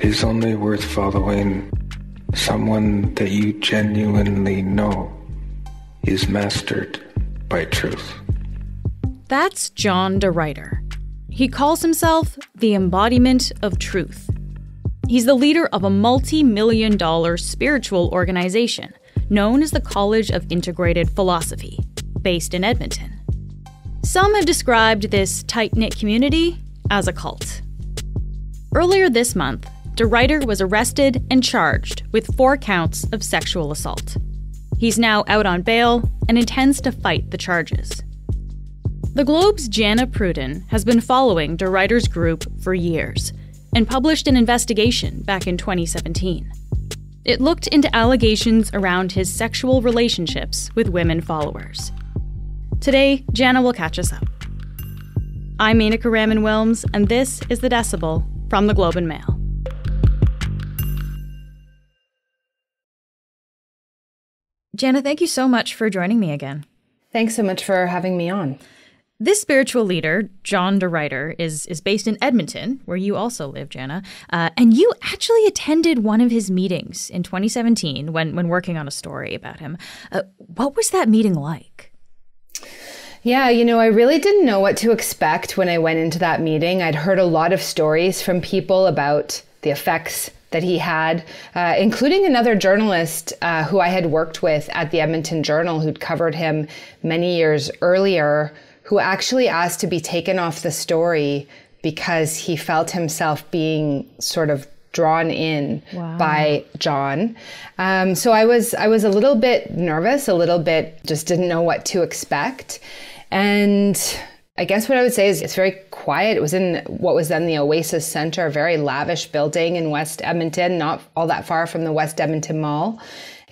It is only worth following someone that you genuinely know is mastered by truth. That's John de Ruiter. He calls himself the embodiment of truth. He's the leader of a multi-million-dollar spiritual organization known as the College of Integrated Philosophy, based in Edmonton. Some have described this tight-knit community as a cult. Earlier this month, de Ruiter was arrested and charged with 4 counts of sexual assault. He's now out on bail and intends to fight the charges. The Globe's Jana Pruden has been following de Ruiter's group for years and published an investigation back in 2017. It looked into allegations around his sexual relationships with women followers. Today, Jana will catch us up. I'm Menaka Raman-Wilms, and this is The Decibel from The Globe and Mail. Jana, thank you so much for joining me again. Thanks so much for having me on. This spiritual leader, John de Ruiter, is based in Edmonton, where you also live, Jana. And you actually attended one of his meetings in 2017 when working on a story about him. What was that meeting like? Yeah, you know, I really didn't know what to expect when I went into that meeting. I'd heard a lot of stories from people about the effects that he had, including another journalist who I had worked with at the Edmonton Journal who'd covered him many years earlier, who actually asked to be taken off the story because he felt himself being sort of drawn in by John. So I was a little bit nervous, a little bit, just didn't know what to expect. And I guess what I would say is it's very quiet. It was in what was then the Oasis Center, a very lavish building in West Edmonton, not all that far from the West Edmonton Mall.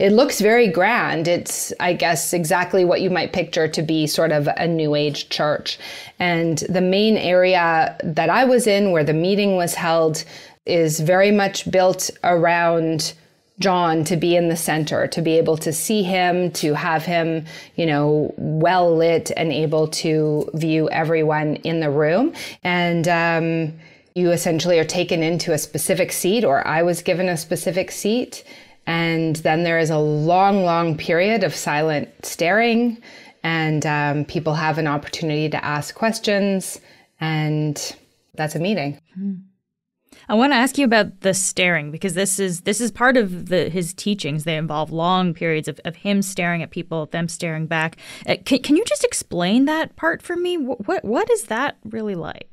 It looks very grand. It's, I guess, exactly what you might picture to be sort of a New Age church. And the main area that I was in, where the meeting was held, is very much built around John to be in the center, to be able to see him, to have him, you know, well lit and able to view everyone in the room. And you essentially are taken into a specific seat, or I was given a specific seat. And then there is a long, long period of silent staring, and people have an opportunity to ask questions, and that's a meeting. I want to ask you about the staring, because this is part of his teachings. They involve long periods of him staring at people, them staring back. Can you just explain that part for me? What is that really like?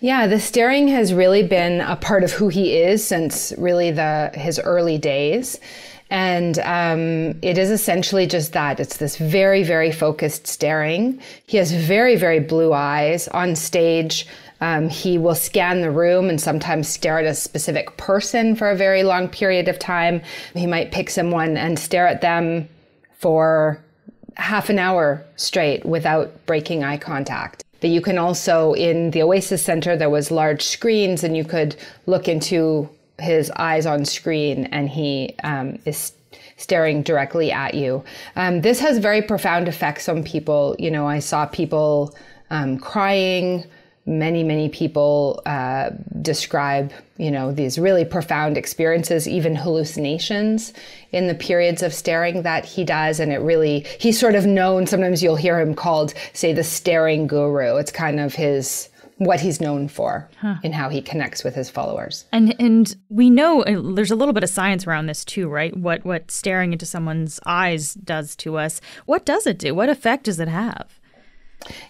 Yeah, the staring has really been a part of who he is since really his early days. And it is essentially just that. It's this very, very focused staring. He has very, very blue eyes. On stage, he will scan the room and sometimes stare at a specific person for a very long period of time. He might pick someone and stare at them for half an hour straight without breaking eye contact. But you can also, in the Oasis Center, there was large screens, and you could look into his eyes on screen, and he is staring directly at you. This has very profound effects on people. You know, I saw people crying. Many people describe, you know, these really profound experiences, even hallucinations in the periods of staring that he does. And he's sort of known, sometimes you'll hear him called, say, the staring guru. It's kind of what he's known for and how he connects with his followers. And we know there's a little bit of science around this too, right? What staring into someone's eyes does to us. What does it do? What effect does it have?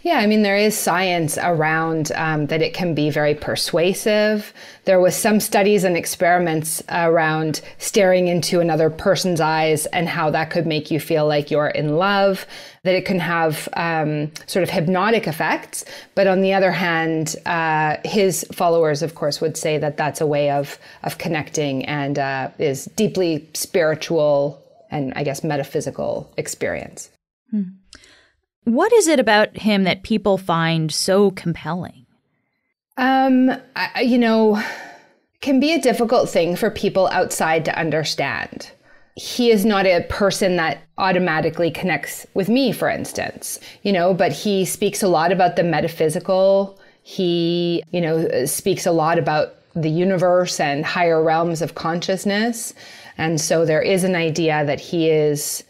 Yeah, I mean, there is science around that it can be very persuasive. There was some studies and experiments around staring into another person's eyes and how that could make you feel like you're in love, that it can have sort of hypnotic effects. But on the other hand, his followers, of course, would say that that's a way of connecting and is deeply spiritual and, I guess, metaphysical experience. Hmm. What is it about him that people find so compelling? You know, can be a difficult thing for people outside to understand. He is not a person that automatically connects with me, for instance, you know, but he speaks a lot about the metaphysical. He, you know, speaks a lot about the universe and higher realms of consciousness. And so there is an idea that he has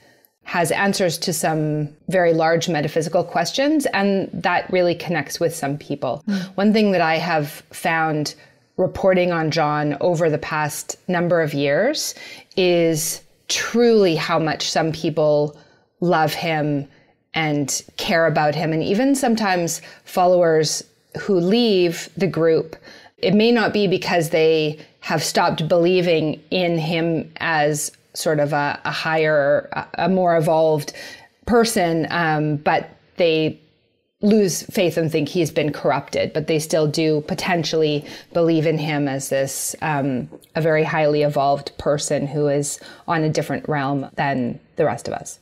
answers to some very large metaphysical questions, and that really connects with some people. One thing that I have found reporting on John over the past number of years is truly how much some people love him and care about him. And even sometimes followers who leave the group, it may not be because they have stopped believing in him as sort of a higher, a more evolved person, but they lose faith and think he's been corrupted, but they still do potentially believe in him as this, a very highly evolved person who is on a different realm than the rest of us.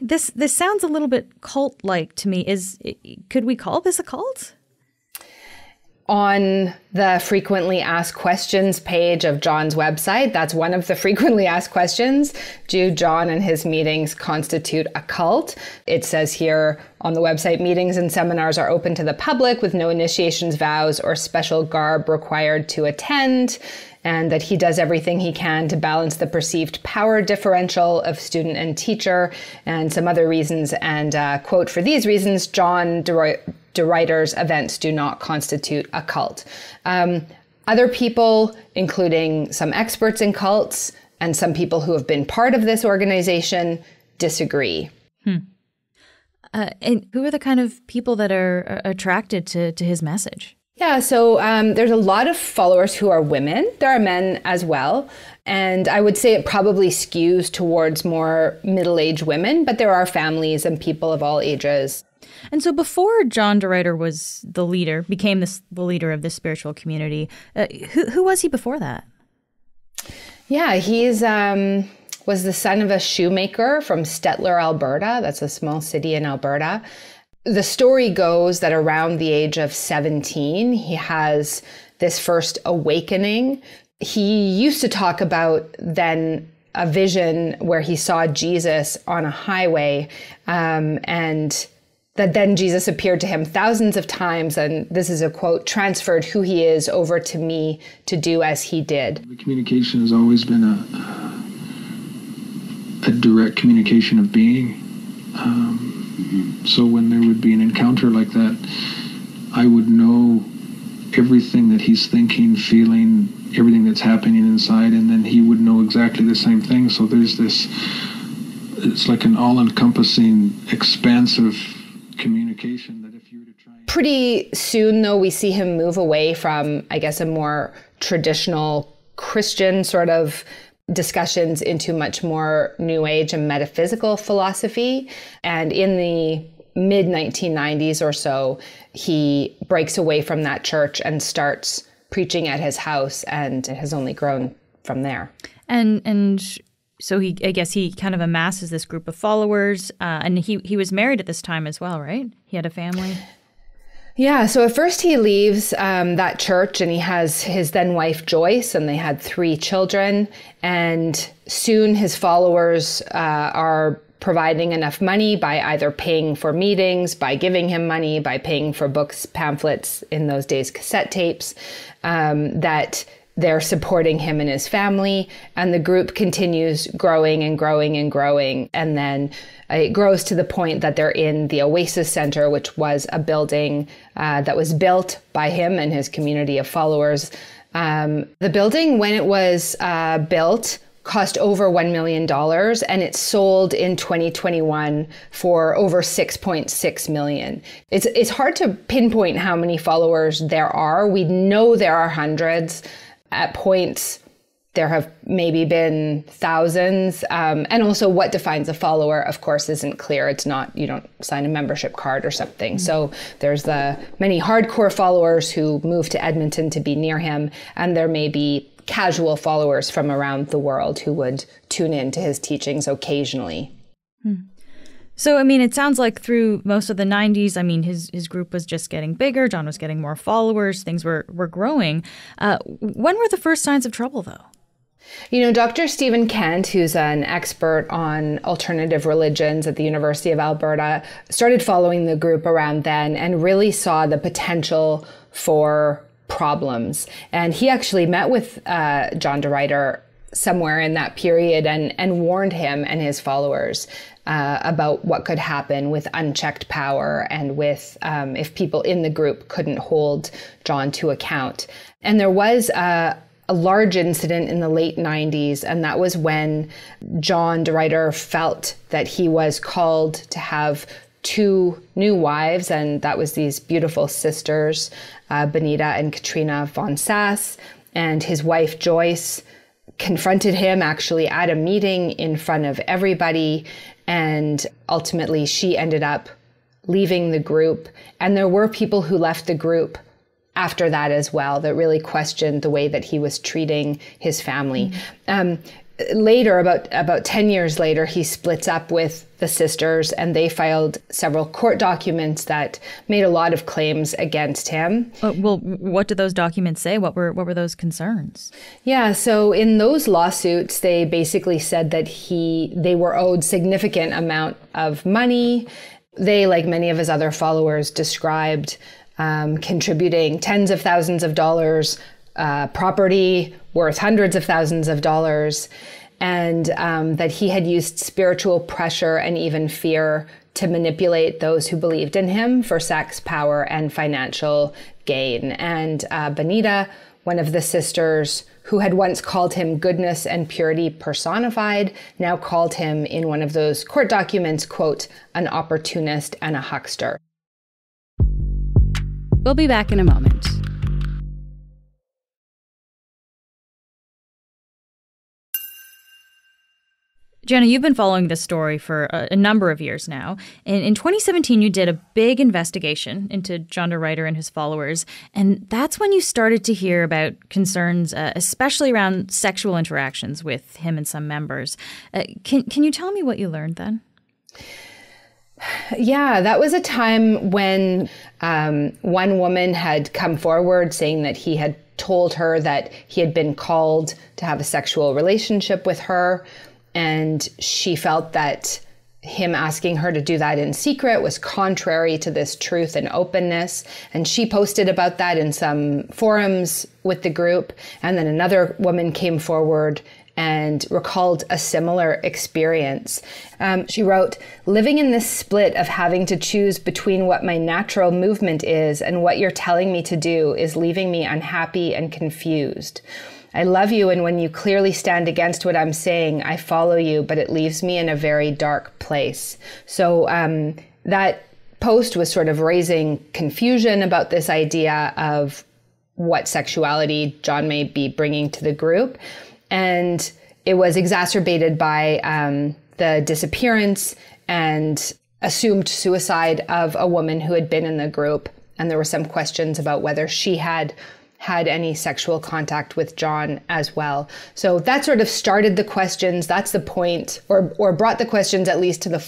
This sounds a little bit cult-like to me. Could we call this a cult? On the frequently asked questions page of John's website, that's one of the frequently asked questions. Do John and his meetings constitute a cult? It says here on the website, meetings and seminars are open to the public with no initiations, vows, or special garb required to attend, and that he does everything he can to balance the perceived power differential of student and teacher and some other reasons. And quote, for these reasons, John de Ruiter's events do not constitute a cult. Other people, including some experts in cults and some people who have been part of this organization, disagree. And who are the kind of people that are attracted to his message? Yeah, so there's a lot of followers who are women. There are men as well. And I would say it probably skews towards more middle-aged women, but there are families and people of all ages. And so before John de Ruiter was the leader, became the leader of this spiritual community, who was he before that? Yeah, he was the son of a shoemaker from Stettler, Alberta. That's a small city in Alberta. The story goes that around the age of 17, he has this first awakening. He used to talk about then a vision where he saw Jesus on a highway, and that then Jesus appeared to him thousands of times, and this is a quote, transferred who he is over to me to do as he did. The communication has always been a direct communication of being. So when there would be an encounter like that, I would know everything that he's thinking, feeling, everything that's happening inside, and then he would know exactly the same thing. So there's this, it's like an all-encompassing, expansive communication that if you were to try. Pretty soon, though, we see him move away from, I guess, a more traditional Christian sort of discussions into much more New Age and metaphysical philosophy. And in the mid-1990s or so, he breaks away from that church and starts preaching at his house, and it has only grown from there. And so I guess he kind of amasses this group of followers, and he was married at this time as well, right? He had a family. Yeah, so at first he leaves that church, and he has his then wife Joyce, and they had 3 children. And soon his followers are providing enough money by either paying for meetings, by giving him money, by paying for books, pamphlets, in those days cassette tapes, that they're supporting him and his family, and the group continues growing and growing and growing. And then it grows to the point that they're in the Oasis Center, which was a building that was built by him and his community of followers. The building, when it was built, cost over $1 million, and it sold in 2021 for over $6.6 million. It's hard to pinpoint how many followers there are. We know there are hundreds. At points, there have maybe been thousands. And also what defines a follower, of course, isn't clear. It's not, you don't sign a membership card or something. So there's the many hardcore followers who move to Edmonton to be near him. And there may be casual followers from around the world who would tune in to his teachings occasionally. So, I mean, it sounds like through most of the 90s, I mean, his group was just getting bigger. John was getting more followers. Things were growing. When were the first signs of trouble, though? You know, Dr. Stephen Kent, who's an expert on alternative religions at the University of Alberta, started following the group around then and really saw the potential for problems. And he actually met with John de Ruiter somewhere in that period and warned him and his followers about what could happen with unchecked power and with if people in the group couldn't hold John to account. And there was a large incident in the late 90s, and that was when John de Ruiter felt that he was called to have two new wives, and that was these beautiful sisters, Benita and Katrina von Sass, and his wife Joyce confronted him actually at a meeting in front of everybody, and ultimately she ended up leaving the group. And there were people who left the group after that as well that really questioned the way that he was treating his family. Later, about 10 years later, he splits up with the sisters, and they filed several court documents that made a lot of claims against him. Well, what do those documents say? What were those concerns? Yeah, so in those lawsuits, they basically said that they were owed significant amount of money. They, like many of his other followers, described contributing tens of thousands of dollars, property worth hundreds of thousands of dollars, and that he had used spiritual pressure and even fear to manipulate those who believed in him for sex, power, and financial gain. And Benita, one of the sisters who had once called him goodness and purity personified, now called him in one of those court documents, quote, an opportunist and a huckster. We'll be back in a moment. Jana, you've been following this story for a number of years now. In 2017, you did a big investigation into John de Ruiter and his followers. And that's when you started to hear about concerns, especially around sexual interactions with him and some members. Can you tell me what you learned then? Yeah, that was a time when one woman had come forward saying that he had told her that he had been called to have a sexual relationship with her. And she felt that him asking her to do that in secret was contrary to this truth and openness. And she posted about that in some forums with the group. And then another woman came forward and recalled a similar experience. She wrote, "Living in this split of having to choose between what my natural movement is and what you're telling me to do is leaving me unhappy and confused. I love you, and when you clearly stand against what I'm saying, I follow you, but it leaves me in a very dark place." So that post was sort of raising confusion about this idea of what sexuality John may be bringing to the group. And it was exacerbated by the disappearance and assumed suicide of a woman who had been in the group. And there were some questions about whether she had any sexual contact with John as well. So that sort of started the questions. That's the point, or brought the questions at least to the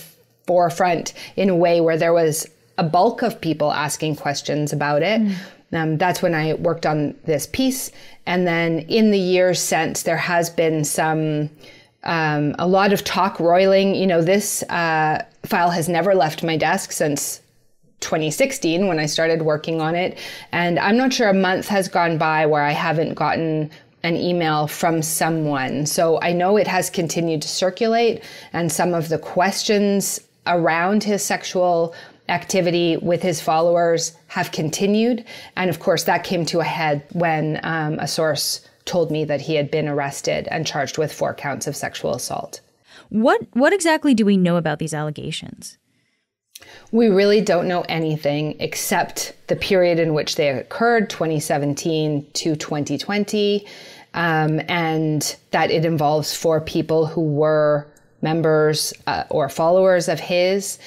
forefront in a way where there was a bulk of people asking questions about it. That's when I worked on this piece. And then in the years since, there has been some, a lot of talk roiling. You know, this file has never left my desk since 2016 when I started working on it. And I'm not sure a month has gone by where I haven't gotten an email from someone. So I know it has continued to circulate, and some of the questions around his sexual activity with his followers have continued. And of course, that came to a head when a source told me that he had been arrested and charged with 4 counts of sexual assault. What exactly do we know about these allegations? We really don't know anything except the period in which they occurred, 2017 to 2020, and that it involves 4 people who were members or followers of his.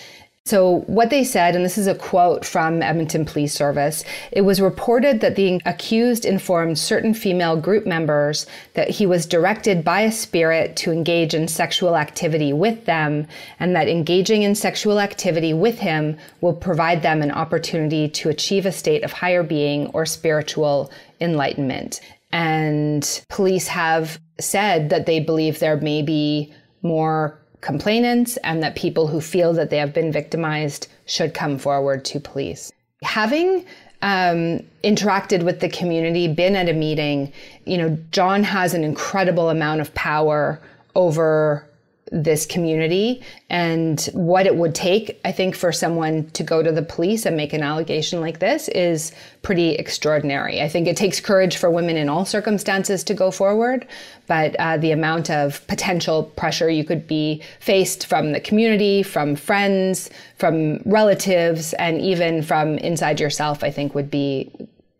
So what they said, and this is a quote from Edmonton Police Service, "It was reported that the accused informed certain female group members that he was directed by a spirit to engage in sexual activity with them, and that engaging in sexual activity with him will provide them an opportunity to achieve a state of higher being or spiritual enlightenment." And police have said that they believe there may be more complainants, and that people who feel that they have been victimized should come forward to police. having interacted with the community, been at a meeting, you know, John has an incredible amount of power over this community and what it would take, I think, for someone to go to the police and make an allegation like this is pretty extraordinary. I think it takes courage for women in all circumstances to go forward, but the amount of potential pressure you could be faced from the community, from friends, from relatives, and even from inside yourself, I think would be,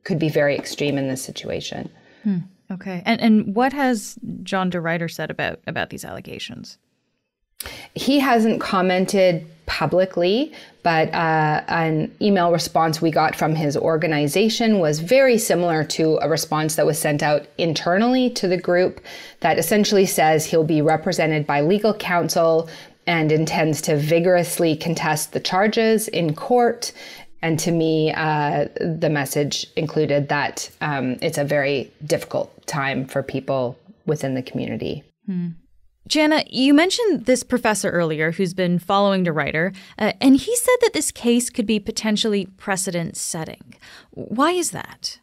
could be very extreme in this situation. Hmm. Okay. And what has John de Ruiter said about these allegations? He hasn't commented publicly, but an email response we got from his organization was very similar to a response that was sent out internally to the group that essentially says he'll be represented by legal counsel and intends to vigorously contest the charges in court. And to me, the message included that it's a very difficult time for people within the community. Hmm. Jana, you mentioned this professor earlier who's been following de Ruiter, and he said that this case could be potentially precedent-setting. Why is that?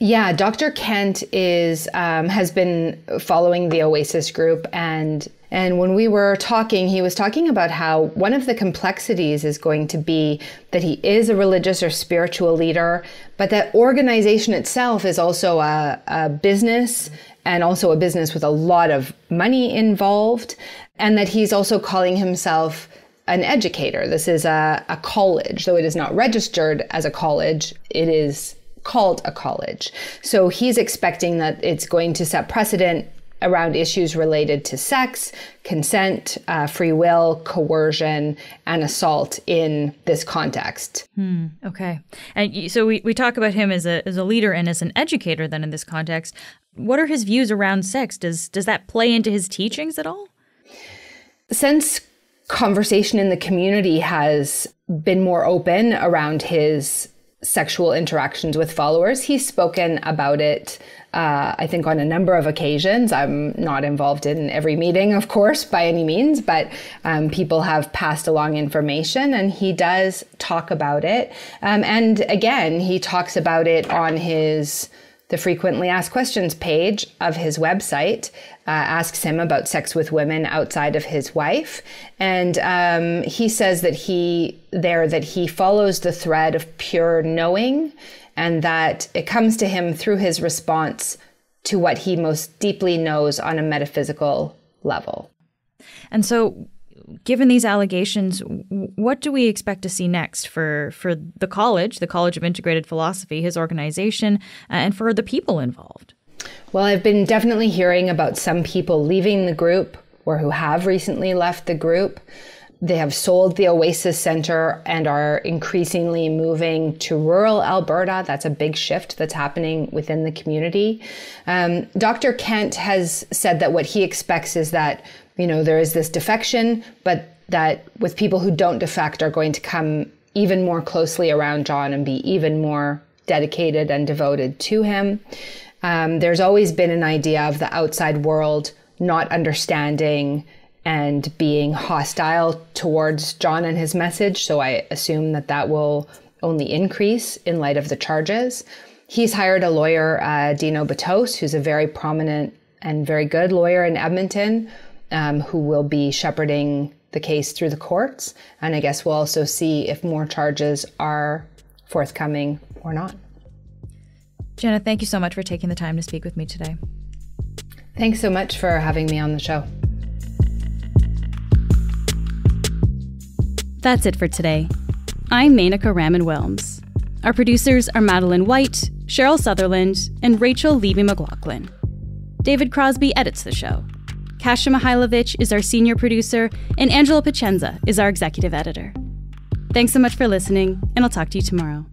Yeah, Dr. Kent is has been following the Oasis group, and when we were talking, he was talking about how one of the complexities is going to be that he is a religious or spiritual leader, but that organization itself is also a business, and also a business with a lot of money involved, and that he's also calling himself an educator. This is a college, though it is not registered as a college. It is called a college. So he's expecting that it's going to set precedent around issues related to sex, consent, free will, coercion, and assault in this context. Hmm, okay. And so we talk about him as a leader and as an educator then in this context. What are his views around sex? Does that play into his teachings at all? Since conversation in the community has been more open around his sexual interactions with followers, he's spoken about it, I think, on a number of occasions. I'm not involved in every meeting, of course, by any means, but people have passed along information and he does talk about it. And again, he talks about it on the frequently asked questions page of his website, asks him about sex with women outside of his wife. And he says that he follows the thread of pure knowing and that it comes to him through his response to what he most deeply knows on a metaphysical level. And so given these allegations, what do we expect to see next for the College of Integrated Philosophy, his organization, and for the people involved? Well, I've been definitely hearing about some people leaving the group or who have recently left the group. They have sold the Oasis Center and are increasingly moving to rural Alberta. That's a big shift that's happening within the community. Dr. Kent has said that what he expects is that, you know, there is this defection, but that with people who don't defect are going to come even more closely around John and be even more dedicated and devoted to him. There's always been an idea of the outside world not understanding and being hostile towards John and his message. So I assume that that will only increase in light of the charges. He's hired a lawyer, Dino Batos, who's a very prominent and very good lawyer in Edmonton, who will be shepherding the case through the courts. And I guess we'll also see if more charges are forthcoming or not. Jana, thank you so much for taking the time to speak with me today. Thanks so much for having me on the show. That's it for today. I'm Menaka Raman-Wilms. Our producers are Madeline White, Cheryl Sutherland, and Rachel Levy-McLaughlin. David Crosby edits the show. Kasia Mihailovich is our senior producer, and Angela Pacenza is our executive editor. Thanks so much for listening, and I'll talk to you tomorrow.